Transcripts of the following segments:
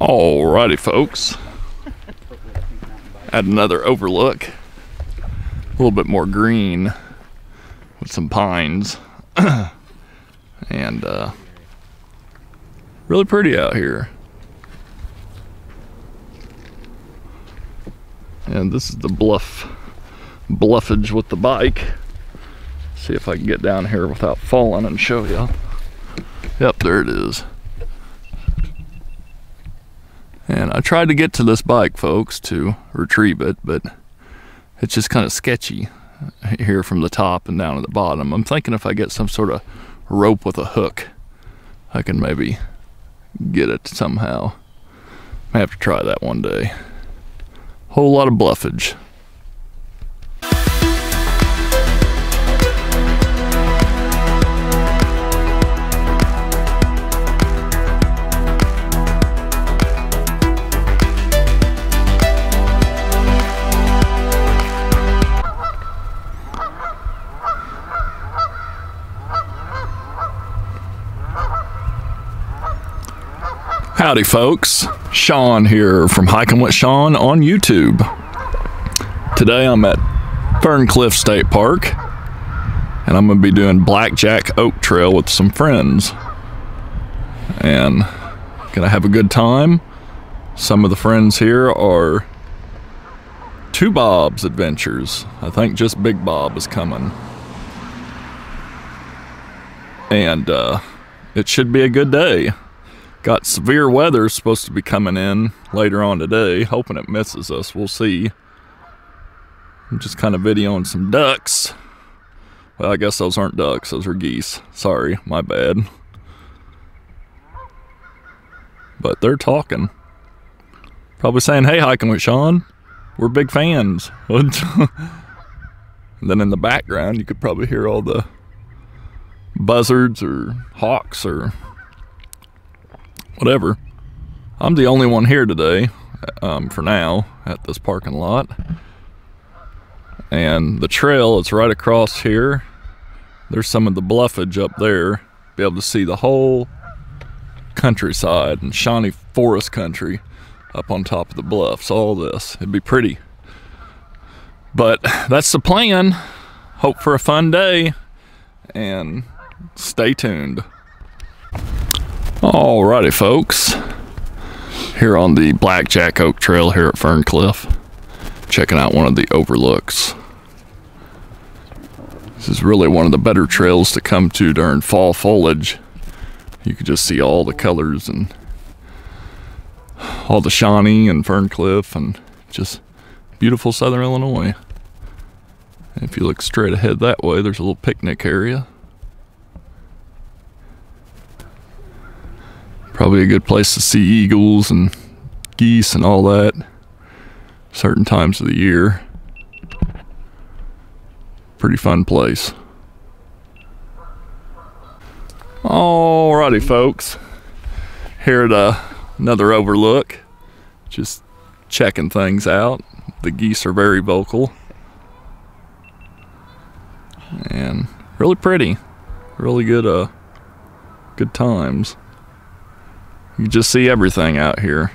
Alrighty, folks. At another overlook. A little bit more green with some pines. And really pretty out here. And this is the bluffage with the bike. See if I can get down here without falling and show you. Yep, there it is. And I tried to get to this bike, folks, to retrieve it, but it's just kind of sketchy here from the top and down at the bottom. I'm thinking if I get some sort of rope with a hook, I can maybe get it somehow. I have to try that one day. Whole lot of bluffage. Howdy folks, Shawn here from Hiking with Shawn on YouTube. Today I'm at Ferne Clyffe State Park and I'm going to be doing Black Jack Oak Trail with some friends. And going to have a good time. Some of the friends here are Two Bob's Adventures. I think just Big Bob is coming. And it should be a good day. Got severe weather supposed to be coming in later on today. Hoping it misses us. We'll see. I'm just kind of videoing some ducks. Well, I guess those aren't ducks. Those are geese. Sorry, my bad. But they're talking. Probably saying, hey, Hiking with Shawn. We're big fans. And then in the background, you could probably hear all the buzzards or hawks or whatever. I'm the only one here today, for now, at this parking lot. And the trail is right across here. There's some of the bluffage up there. Be able to see the whole countryside and Shawnee Forest country up on top of the bluffs, all this. It'd be pretty. But that's the plan. Hope for a fun day and stay tuned. Alrighty folks, here on the Black Jack Oak Trail here at Ferne Clyffe, checking out one of the overlooks. This is really one of the better trails to come to during fall foliage. You can just see all the colors and all the Shawnee and Ferne Clyffe and just beautiful southern Illinois. And if you look straight ahead that way, there's a little picnic area. Probably a good place to see eagles and geese and all that certain times of the year. Pretty fun place. Alrighty folks, here at another overlook, just checking things out. The geese are very vocal and really pretty, really good good times. You just see everything out here.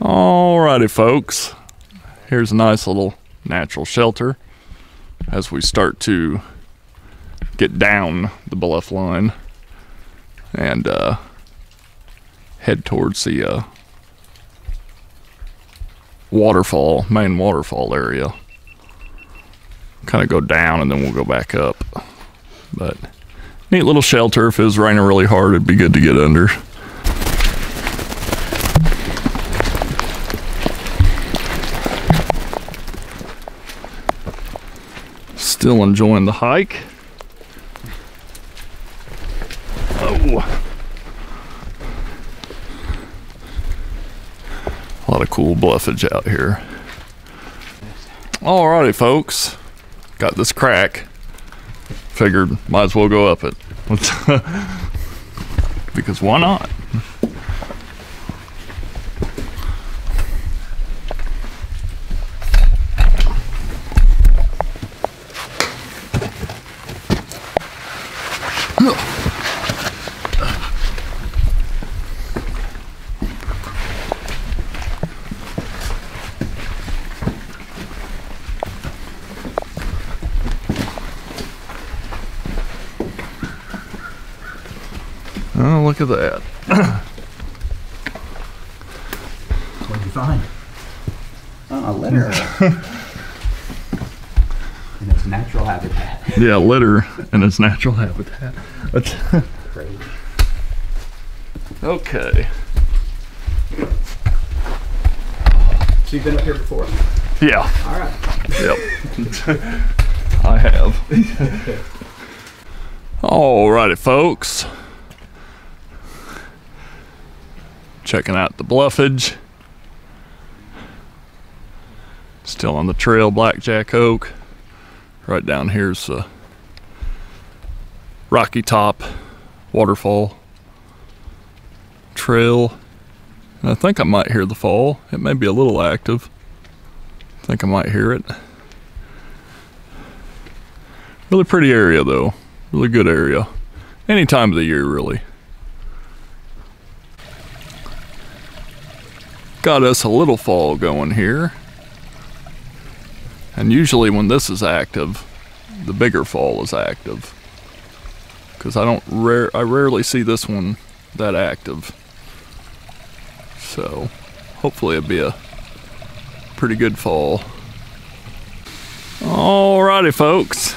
Alrighty folks, here's a nice little natural shelter as we start to get down the bluff line and head towards the waterfall, main waterfall area. Kind of go down and then we'll go back up. But neat little shelter. If it was raining really hard, it'd be good to get under. Still enjoying the hike. Oh. A lot of cool bluffage out here. Alrighty, folks. Got this crack. Figured might as well go up it. Because why not? Oh, look at that. What'd you find? Oh, a litter. In its natural habitat. Yeah, litter in its natural habitat. That's crazy. Okay. So you've been up here before? Yeah. All right. Yep. I have. All righty, folks. Checking out the bluffage. Still on the trail, Black Jack Oak. Right down here's Rocky Top Waterfall Trail. And I think I might hear the fall. It may be a little active. I think I might hear it. Really pretty area though. Really good area. Any time of the year, really. Got us a little fall going here. And usually when this is active, the bigger fall is active. Because I rarely see this one that active. So hopefully it'll be a pretty good fall. Alrighty, folks.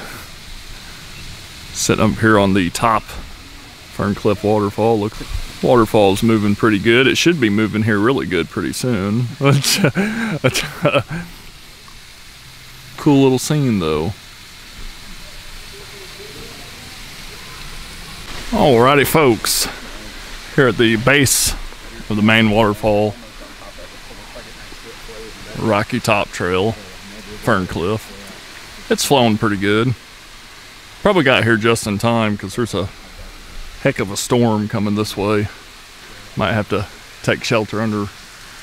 Sitting up here on the top Ferne Clyffe waterfall. Look, waterfall's moving pretty good. It should be moving here really good pretty soon. Cool little scene though. Alrighty, folks. Here at the base of the main waterfall, Rocky Top Trail, Ferne Clyffe. It's flowing pretty good. Probably got here just in time because there's a heck of a storm coming this way. Might have to take shelter under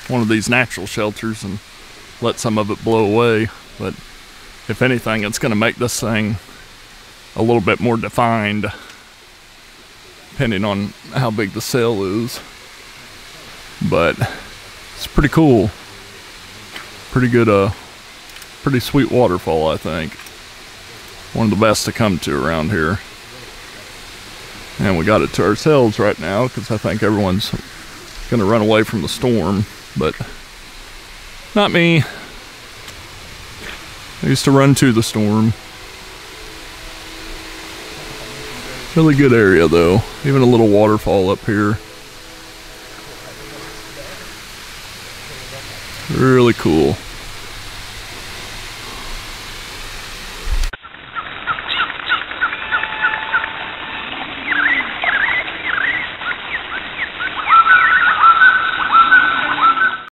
one of these natural shelters and let some of it blow away. But if anything, it's going to make this thing a little bit more defined, depending on how big the sail is. But it's pretty cool. Pretty good, pretty sweet waterfall, I think. One of the best to come to around here. And we got it to ourselves right now because I think everyone's going to run away from the storm, but not me. I used to run to the storm. Really good area though. Even a little waterfall up here. Really cool.